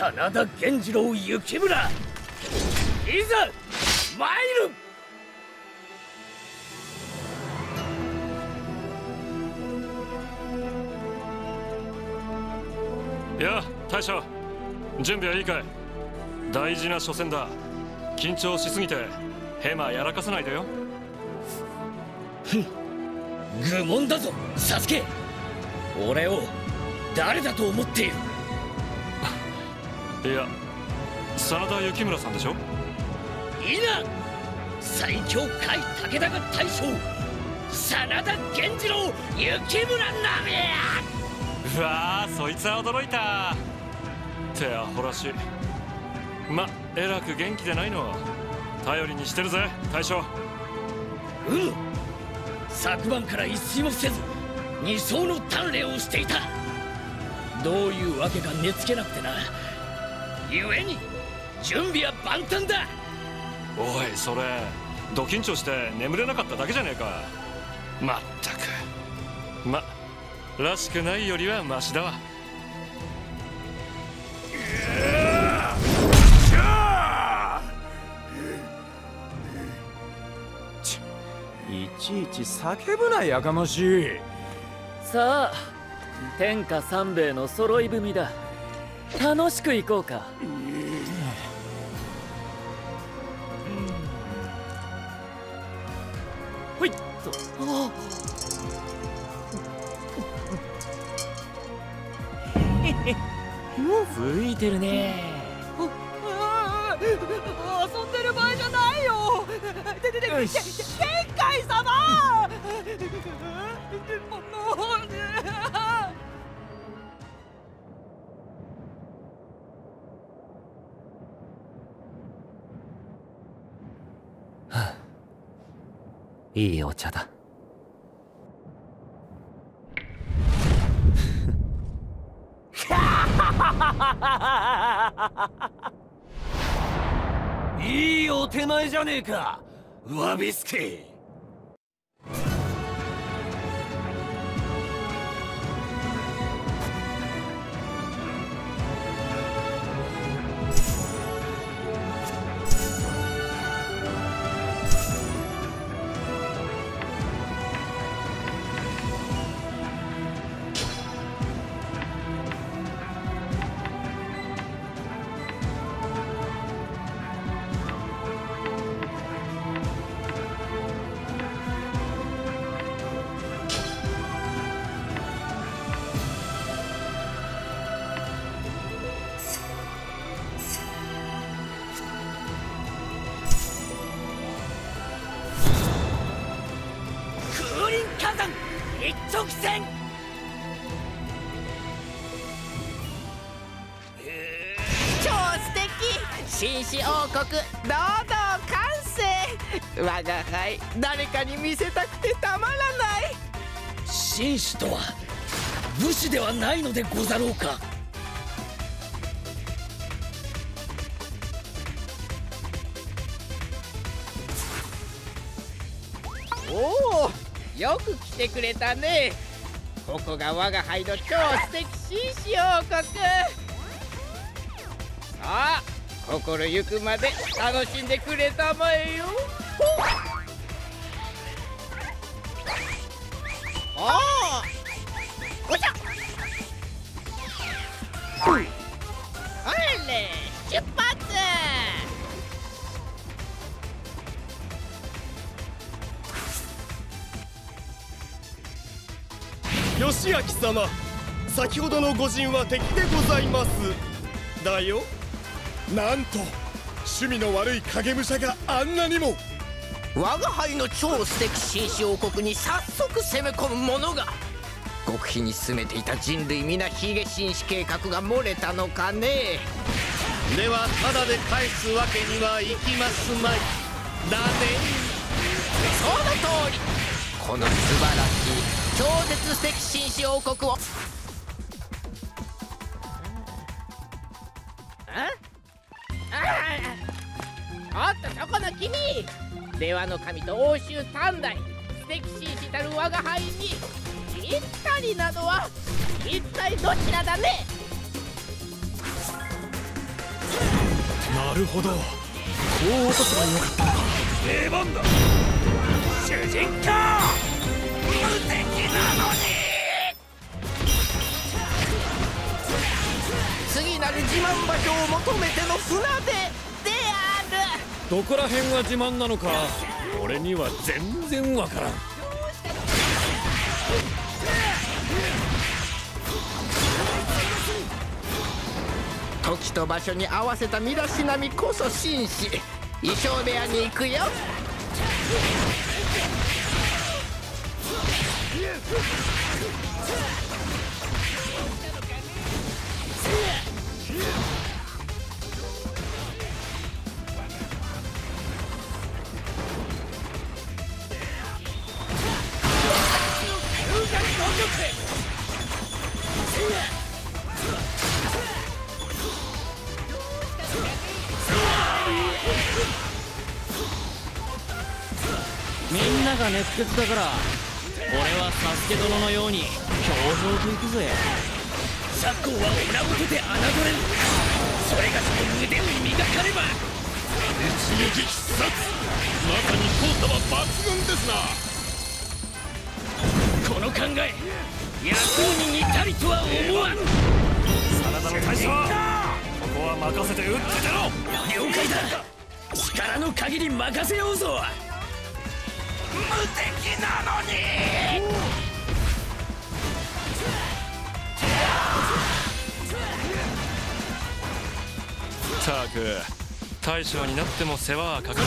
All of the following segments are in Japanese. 真田源次郎幸村、いざ参る。いや、大将、準備はいいかい？大事な初戦だ。緊張しすぎてヘマやらかさないでよ。ふん、愚問だぞサスケ。俺を誰だと思っている？いや、真田幸村さんでしょ？いいな、最強甲斐武田が大将、真田源次郎幸村なめや。うわー、そいつは驚いた。てアホらしい。ま、えらく元気でないのを頼りにしてるぜ大将。うむ、昨晩から一睡もせず二走の鍛錬をしていた。どういうわけか寝つけなくてな。ゆえに準備は万端だ。おい、それド緊張して眠れなかっただけじゃねえか。まったく、まらしくないよりはマシだわ。いちいち叫ぶな、やかましい。さあ、天下三兵衛の揃い踏みだ。楽しくいこうか。ほいっと。ああ、ついてるね。遊んでる場合じゃないよ。天海様。いいお茶だ。いいお手前じゃねえか、ワビスケ。一直線。超素敵。紳士王国堂々完成。我が輩、誰かに見せたくてたまらない。紳士とは武士ではないのでござろうか。おお、よく来てくれたね。ここが我が輩の超素敵紳士王国。あ、心ゆくまで楽しんでくれたまえよ。ああ、おじゃ。あれ、出発。義明様、先ほどの御仁は敵でございます。だよ。なんと趣味の悪い影武者があんなにも。我が輩の超素敵紳士王国に早速攻め込む者が。極秘に進めていた人類皆ヒゲ紳士計画が漏れたのかね。ではただで返すわけにはいきますまい。だね。その通り。この素晴らしい超絶素敵紳士王国を。あっと、そこの君。令和の神と欧州三代素敵紳士たる我が輩にぴったりなのは一体どちらだね。なるほど、こう落とせばよかったのか。定番だ、主人公無敵なのに。次なる自慢場所を求めての船出である。どこら辺が自慢なのか俺には全然わからん。時と場所に合わせた身だしなみこそ紳士。衣装部屋に行くよ。みんなが熱血だから俺はサスケ殿のように表情といくぜ。昨今はオラを受けて侮れる。それがその腕に磨かれば一撃必殺。まさに効果は抜群ですな。この考え野草に似たりとは思わん。真田の大将、ここは任せて打って出ろ。了解だ、力の限り任せようぞ。無敵なのに。ったく大将になっても世話はかかるな。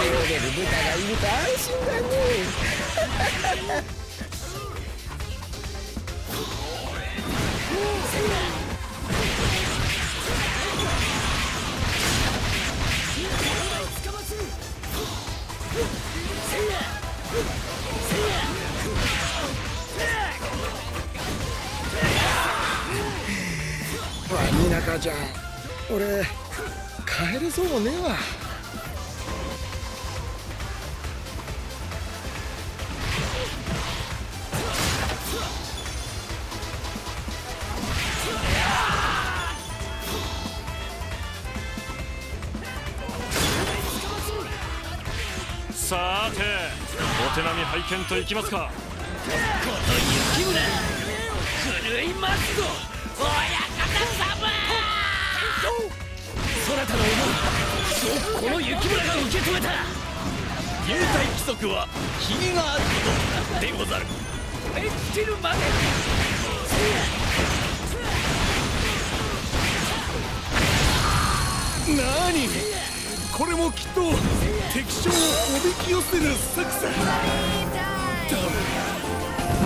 泳げる豚がいると安心だね。悪いな母ちゃん、俺帰れそうもねえわ。さーて、お手並み拝見といきますか。この雪村狂いますぞ親方様。そなたの思い、この雪村が受け止めた。幽体規則はひげがあることでござる。滅じるまで。なにこれもきっと敵将をおびき寄せる作戦だ。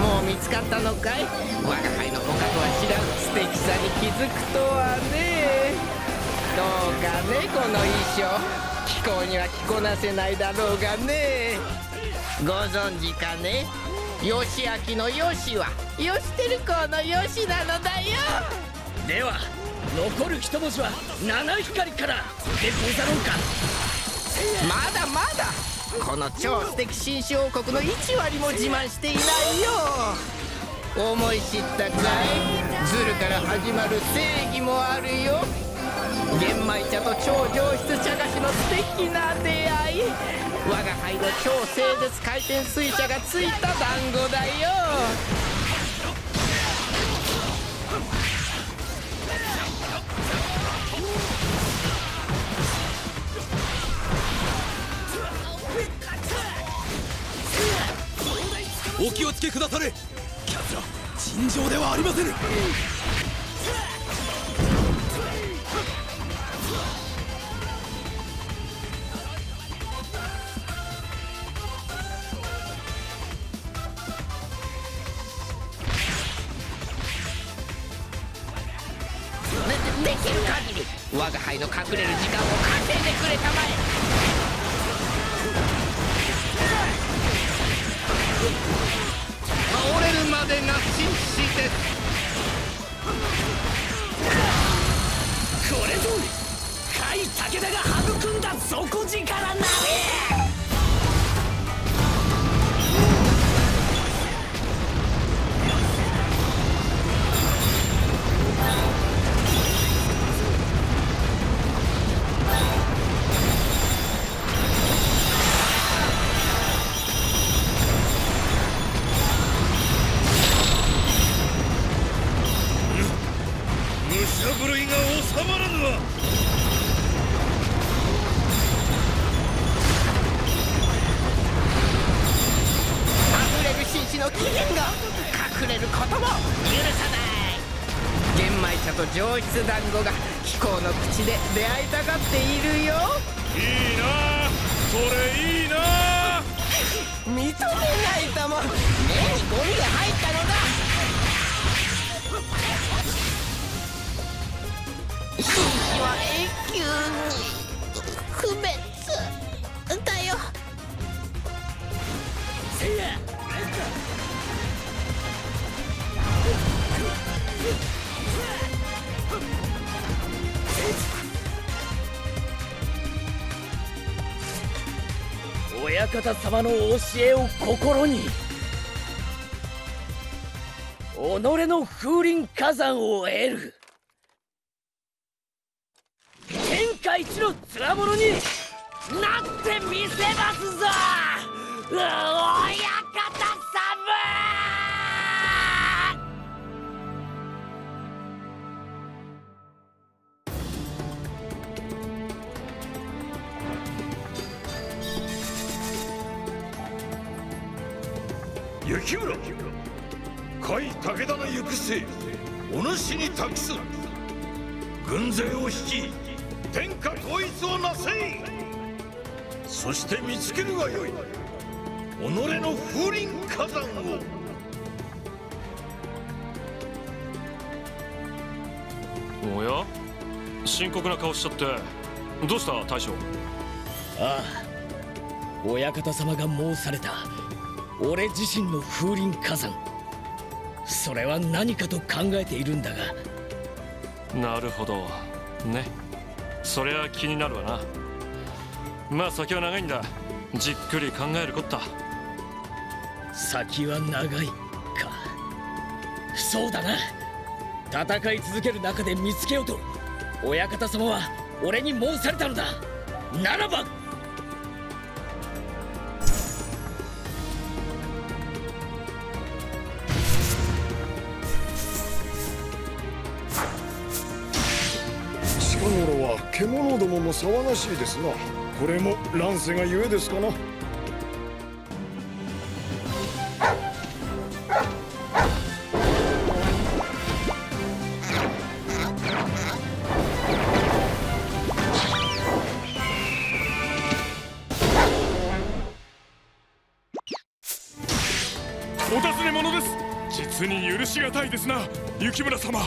もう見つかったのかい。我が輩の捕獲は知らん。素敵さに気づくとはね。どうかね、この衣装。気候には着こなせないだろうがね。ご存知かね、義明の義は義輝公の義なのだよ。では残る一文字は七光からでござろうか。まだまだこの超素敵紳士王国の1割も自慢していないよ。思い知ったかい。ズルから始まる正義もあるよ。玄米茶と超上質茶菓子の素敵な出会い。我が輩の超清絶回転水車がついた団子だよ。お気をつけくだされ。キャツラ尋常ではありませぬ。できる限り我が輩の隠れる時間を稼いでくれたまえ。折れるままでが紳士です。これぞ甲斐武田が育んだ底力なり。上質団子が貴公の口で出会いたがっているよ。いいなあ、それいいなあ。認めないとも。目にゴミが入ったのだ。紳士は永久に区別だよ。せいや親方様のお教えを心に、己の風林火山を得る天下一のつわものになってみせますぞ、親方様。雪村、甲斐武田の行く末、お主に託す。軍勢を率い、天下統一をなせい。そして見つけるがよい、己の風林火山を。おや、深刻な顔しちゃって、どうした大将。ああ、親方様が申された。俺自身の風林火山、それは何かと考えているんだが。なるほどね、それは気になるわな。まあ先は長いんだ、じっくり考えるこった。先は長いか。そうだな、戦い続ける中で見つけようと親方様は俺に申されたのだ。ならば獣どもも騒がしいですな。これも乱世がゆえですかな。お尋ね者です。実に許しがたいですな、雪村様。